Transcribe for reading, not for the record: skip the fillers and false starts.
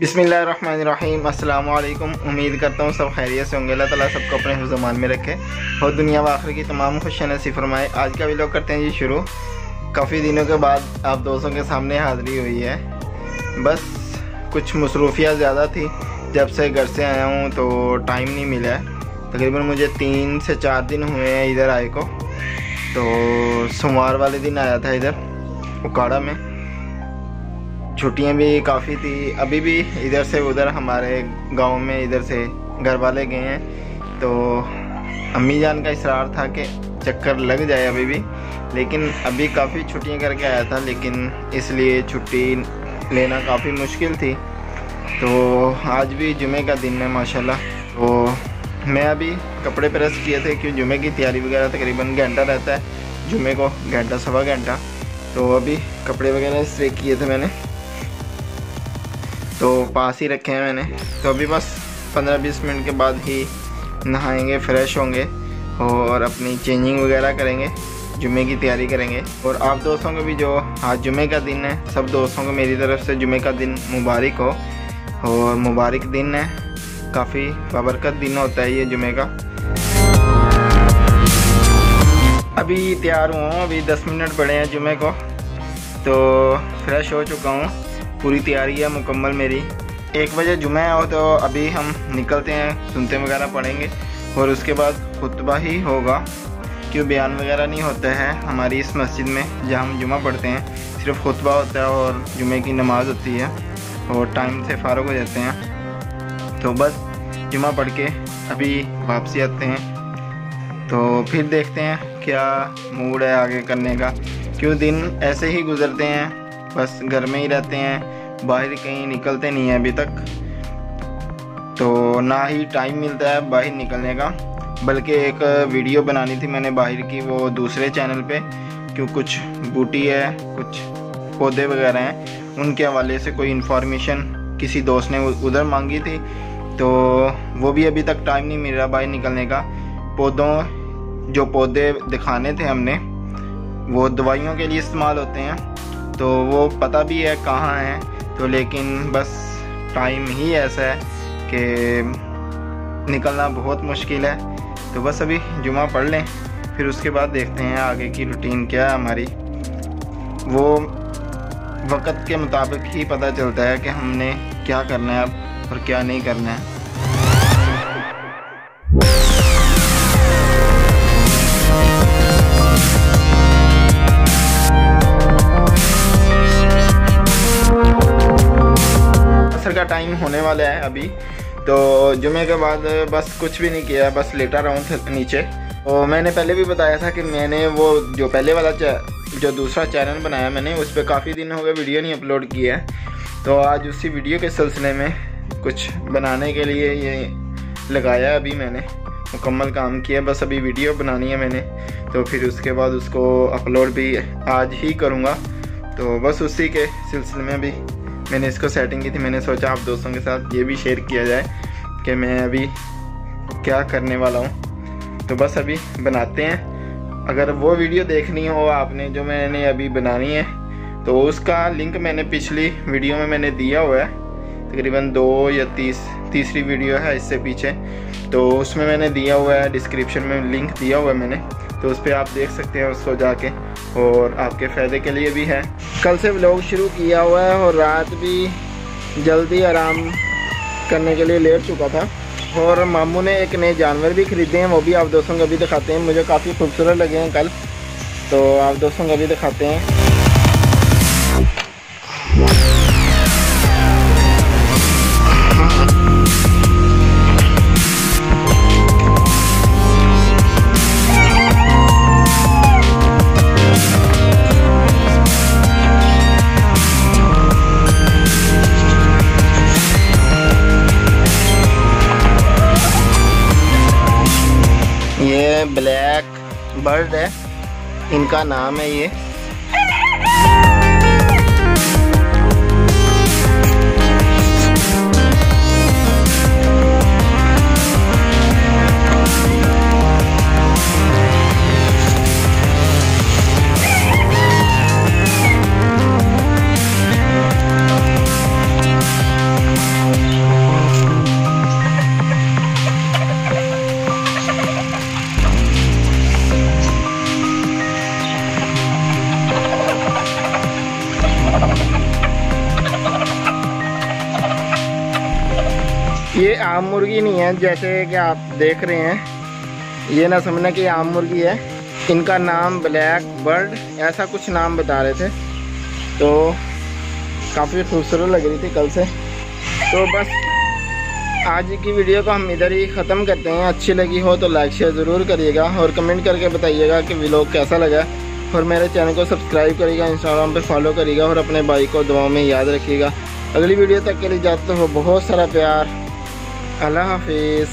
बिस्मिल्लाहिर्रहमानिर्रहीम। अस्सलाम वालेकुम। उम्मीद करता हूँ सब खैरियत से होंगे। अल्लाह ताला सबको अपने हिफ़्ज़-ए-मान में रखे और दुनिया व आखिरत की तमाम खुशियाँ नसीब फरमाए। आज का व्लॉग करते हैं जी शुरू। काफ़ी दिनों के बाद आप दोस्तों के सामने हाज़िरी हुई है। बस कुछ मसरूफियात ज़्यादा थी, जब से घर से आया हूँ तो टाइम नहीं मिला है। तकरीबन मुझे 3 से 4 दिन हुए हैं इधर आए को। तो सोमवार वाले दिन आया था इधर उकाड़ा में। छुट्टियां भी काफ़ी थी। अभी भी इधर से उधर हमारे गांव में इधर से घर वाले गए हैं। तो अम्मी जान का इसरार था कि चक्कर लग जाए अभी भी, लेकिन अभी काफ़ी छुट्टियां करके आया था, लेकिन इसलिए छुट्टी लेना काफ़ी मुश्किल थी। तो आज भी जुमे का दिन है माशाल्लाह। तो मैं अभी कपड़े प्रेस किए थे क्योंकि जुमे की तैयारी वगैरह तकरीबन घंटा रहता है, जुमे को घंटा सवा घंटा। तो अभी कपड़े वगैरह स्ट्रेक किए थे मैंने, तो पास ही रखे हैं मैंने। तो अभी बस 15-20 मिनट के बाद ही नहाएंगे, फ्रेश होंगे और अपनी चेंजिंग वगैरह करेंगे, जुमे की तैयारी करेंगे। और आप दोस्तों को भी, जो आज जुमे का दिन है, सब दोस्तों को मेरी तरफ़ से जुमे का दिन मुबारक हो। और मुबारक दिन है, काफ़ी बबरकत दिन होता है ये जुमे का। अभी तैयार हुआ, अभी 10 मिनट पड़े हैं जुमे को। तो फ्रेश हो चुका हूँ, पूरी तैयारी है मुकम्मल मेरी। 1 बजे जुमा हो तो अभी हम निकलते हैं, सुनते वगैरह पढ़ेंगे और उसके बाद खुतबा ही होगा। क्यों बयान वगैरह नहीं होता है हमारी इस मस्जिद में जहाँ हम जुमा पढ़ते हैं, सिर्फ खुतबा होता है और जुमे की नमाज़ होती है और टाइम से फारग हो जाते हैं। तो बस जुमा पढ़ के अभी वापसी आते हैं। तो फिर देखते हैं क्या मूड है आगे करने का। क्यों दिन ऐसे ही गुजरते हैं, बस घर में ही रहते हैं, बाहर कहीं निकलते नहीं हैं अभी तक। तो ना ही टाइम मिलता है बाहर निकलने का। बल्कि एक वीडियो बनानी थी मैंने बाहर की, वो दूसरे चैनल पे, क्यों कुछ बूटी है, कुछ पौधे वगैरह हैं, उनके हवाले से कोई इन्फॉर्मेशन किसी दोस्त ने उधर मांगी थी। तो वो भी अभी तक टाइम नहीं मिल रहा बाहर निकलने का। पौधों, जो पौधे दिखाने थे हमने, वो दवाइयों के लिए इस्तेमाल होते हैं, तो वो पता भी है कहाँ हैं। तो लेकिन बस टाइम ही ऐसा है कि निकलना बहुत मुश्किल है। तो बस अभी जुमा पढ़ लें, फिर उसके बाद देखते हैं आगे की रूटीन क्या है हमारी। वो वक्त के मुताबिक ही पता चलता है कि हमने क्या करना है अब और क्या नहीं करना है। का टाइम होने वाला है अभी। तो जुमे के बाद बस कुछ भी नहीं किया, बस लेटा रहा हूँ नीचे। और मैंने पहले भी बताया था कि मैंने वो जो पहले वाला जो दूसरा चैनल बनाया मैंने, उस पर काफ़ी दिन हो गए वीडियो नहीं अपलोड किया है। तो आज उसी वीडियो के सिलसिले में कुछ बनाने के लिए ये लगाया। अभी मैंने मुकम्मल काम किया, बस अभी वीडियो बनानी है मैंने। तो फिर उसके बाद उसको अपलोड भी आज ही करूँगा। तो बस उसी के सिलसिले में भी मैंने इसको सेटिंग की थी, मैंने सोचा आप दोस्तों के साथ ये भी शेयर किया जाए कि मैं अभी क्या करने वाला हूँ। तो बस अभी बनाते हैं। अगर वो वीडियो देखनी हो आपने, जो मैंने अभी बनानी है, तो उसका लिंक मैंने पिछली वीडियो में मैंने दिया हुआ है। तकरीबन 2 या 30 वीडियो है इससे पीछे, तो उसमें मैंने दिया हुआ है, डिस्क्रिप्शन में लिंक दिया हुआ है मैंने। तो उस पर आप देख सकते हैं उसको जाके, और आपके फ़ायदे के लिए भी है। कल से व्लॉग शुरू किया हुआ है और रात भी जल्दी आराम करने के लिए लेट चुका था। और मामू ने एक नए जानवर भी ख़रीदे हैं, वो भी आप दोस्तों को अभी दिखाते हैं। मुझे काफ़ी खूबसूरत लगे हैं कल, तो आप दोस्तों को अभी दिखाते हैं। ब्लैक बर्ड है, इनका नाम है ये। ये आम मुर्गी नहीं है, जैसे कि आप देख रहे हैं, ये ना समझना कि आम मुर्गी है। इनका नाम ब्लैक बर्ड ऐसा कुछ नाम बता रहे थे, तो काफ़ी खूबसूरत लग रही थी कल से। तो बस आज की वीडियो को हम इधर ही ख़त्म करते हैं। अच्छी लगी हो तो लाइक शेयर ज़रूर करिएगा और कमेंट करके बताइएगा कि व्लॉग कैसा लगा, और मेरे चैनल को सब्सक्राइब करिएगा, इंस्टाग्राम पे फॉलो करिएगा और अपने भाई को दुआओं में याद रखिएगा। अगली वीडियो तक के लिए जाते हो बहुत सारा प्यार, अल्लाह हाफिज़।